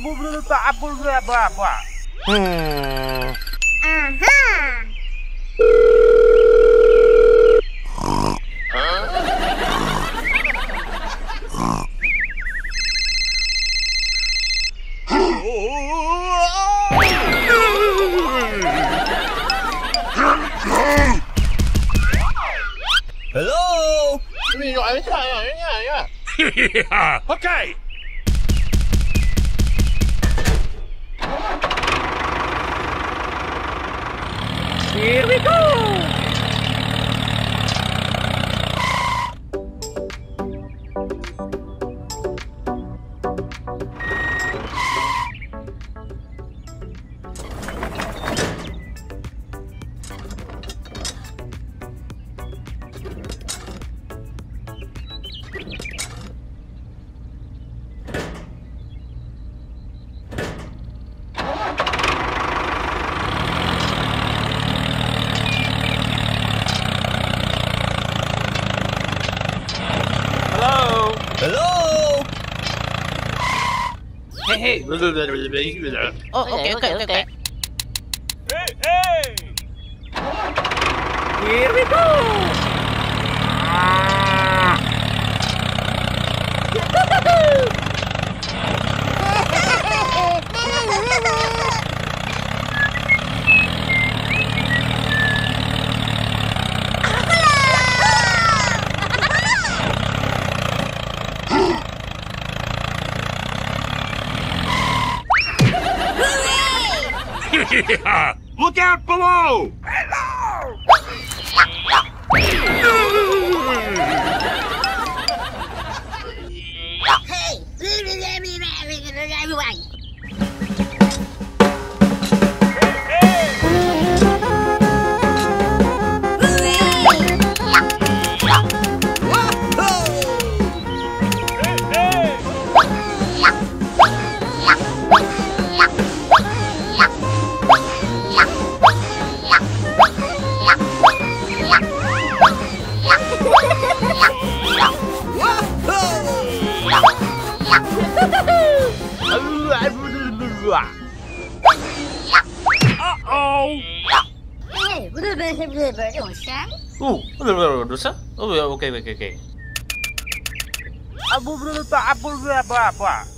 Hello? Yeah. Okay. Here we go. Hey, hey. Oh, okay. Hey! Here we go! Yeah. Look out below! Hello! Hey! Everyone!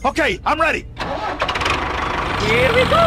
Okay. Okay, I'm ready. Here we go.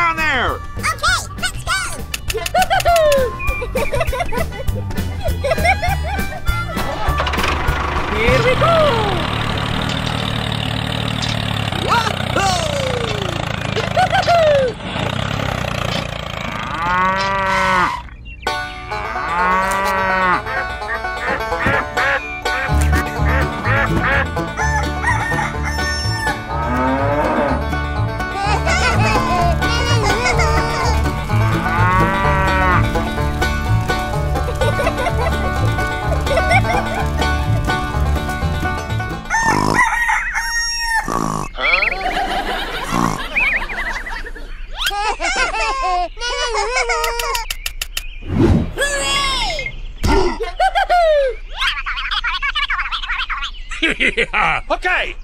down there! Okay, let's go! Here we go! Wahoo! Yeah. Okay.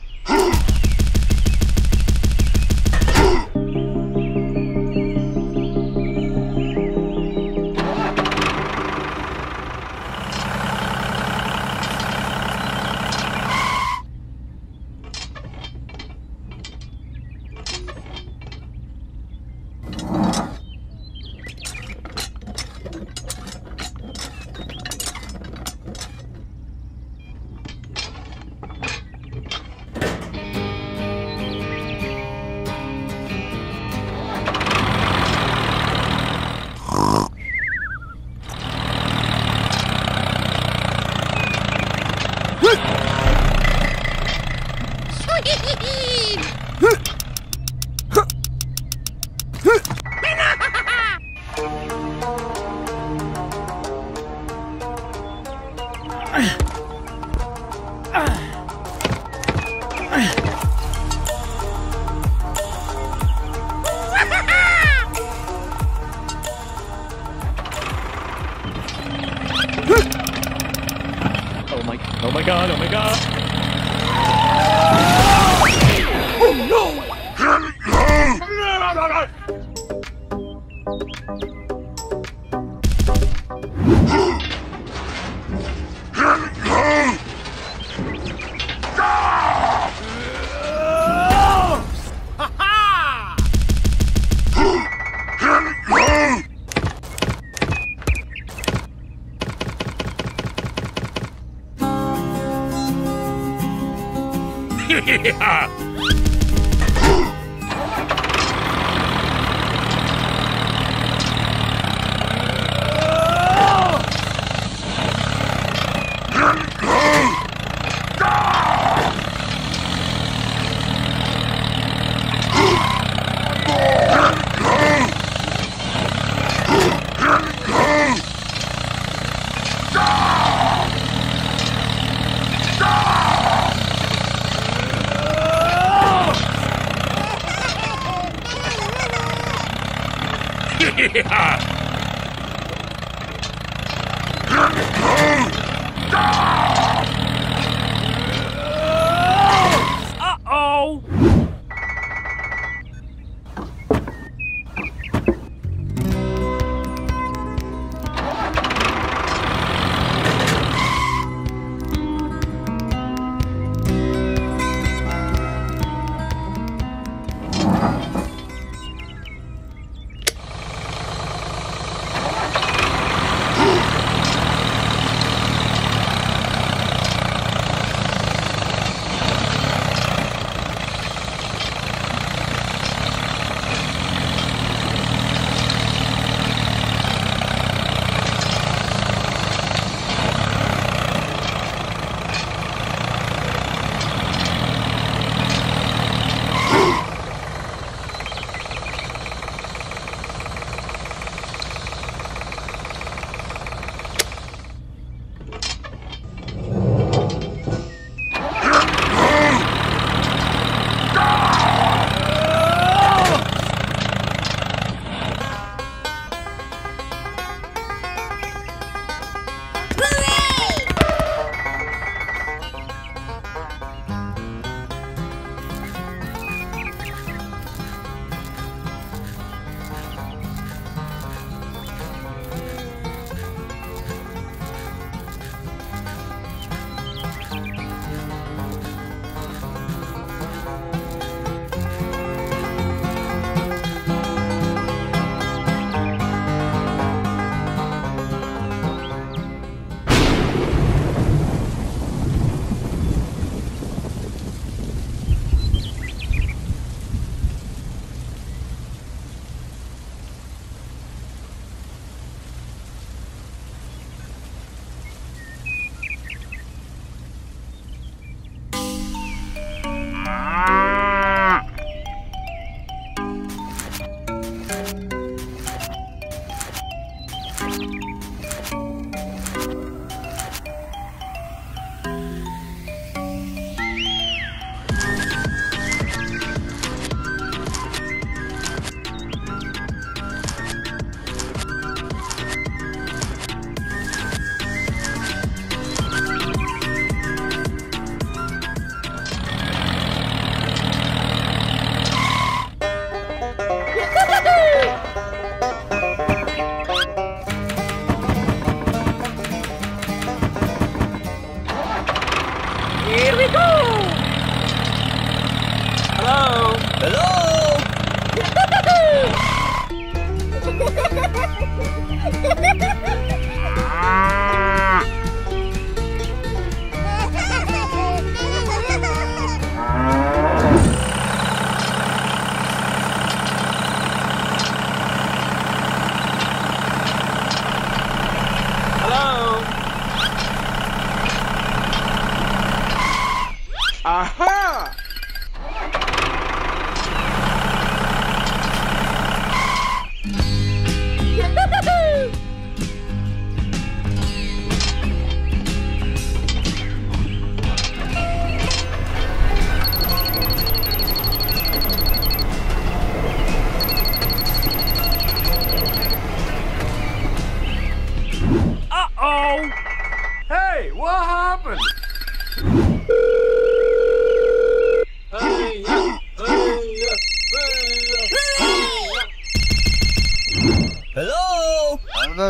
Yeah.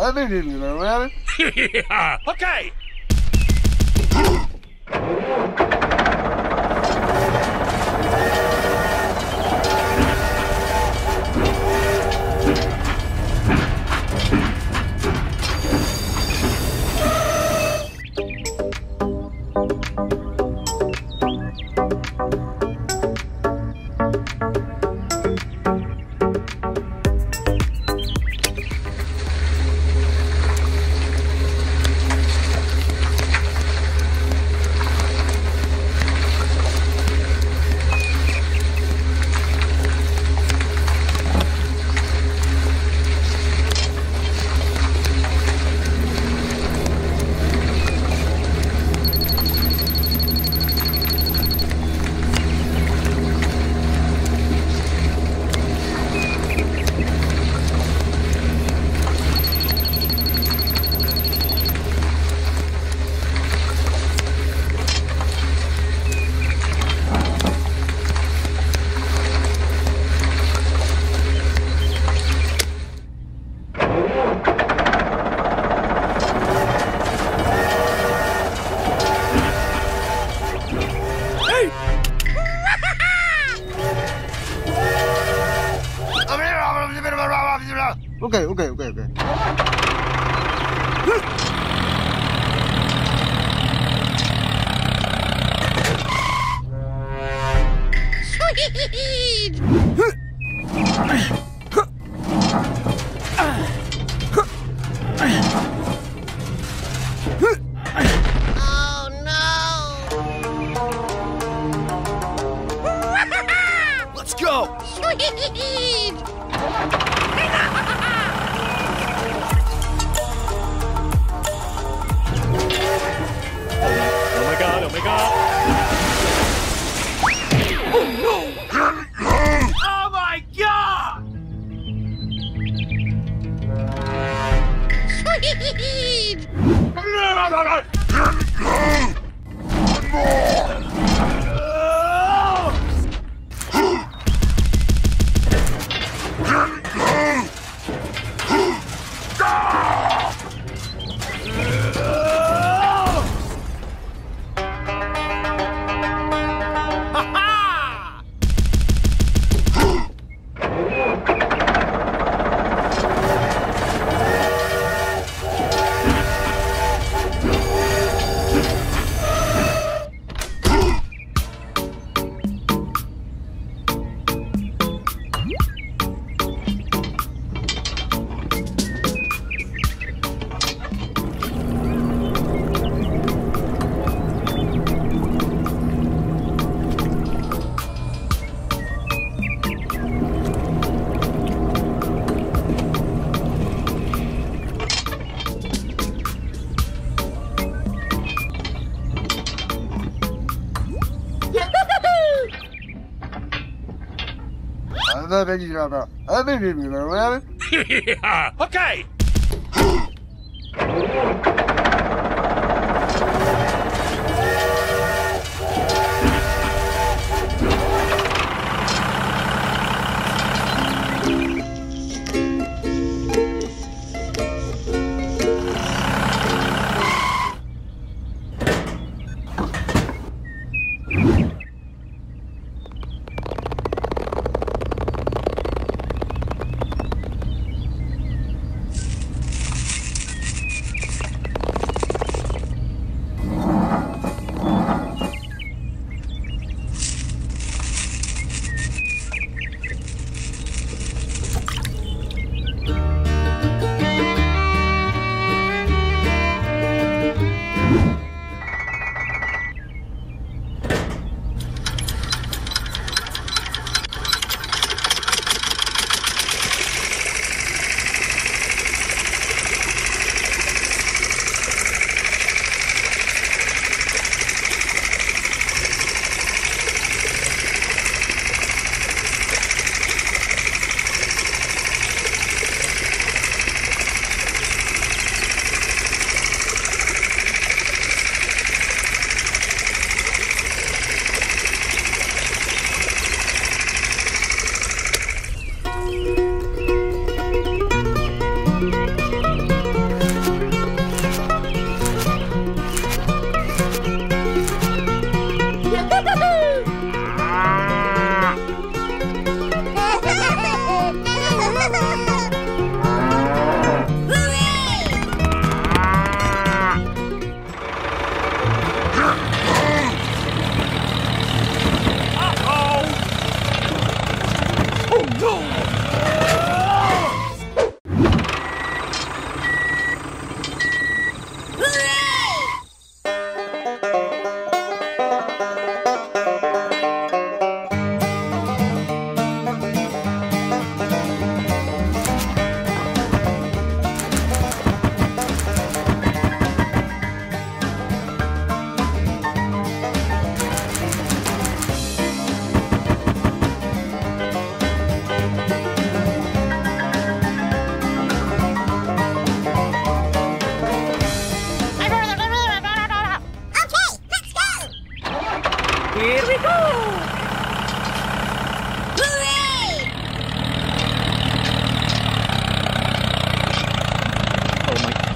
Okay. Yeah. Okay.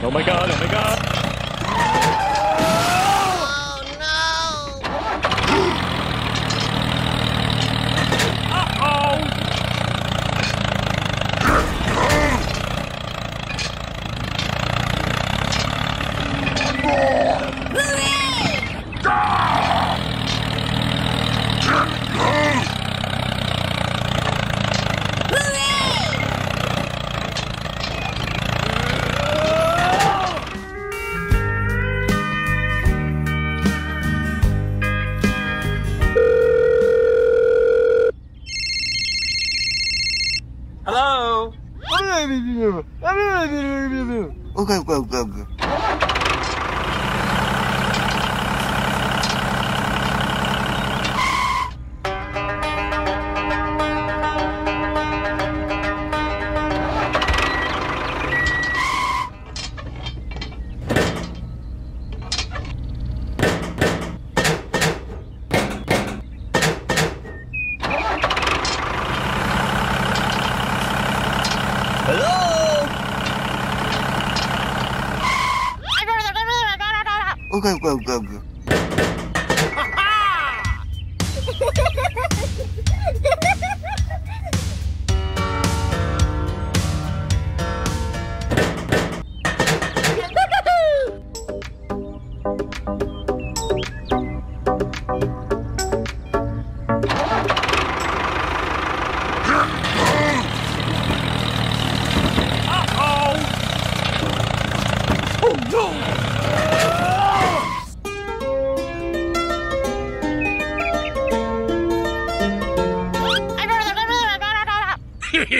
Oh my god, oh my god! Hello? Okay, go. Okay, go.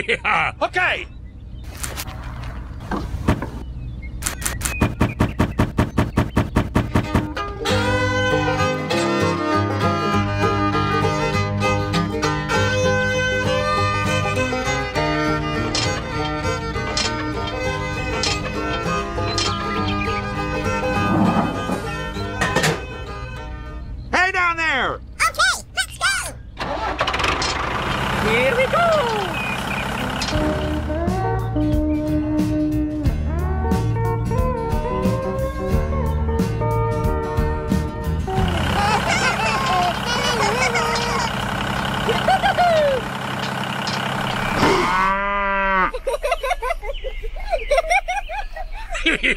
Yeah. Okay. Hey down there. Okay, let's go. Here we go.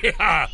Yeah.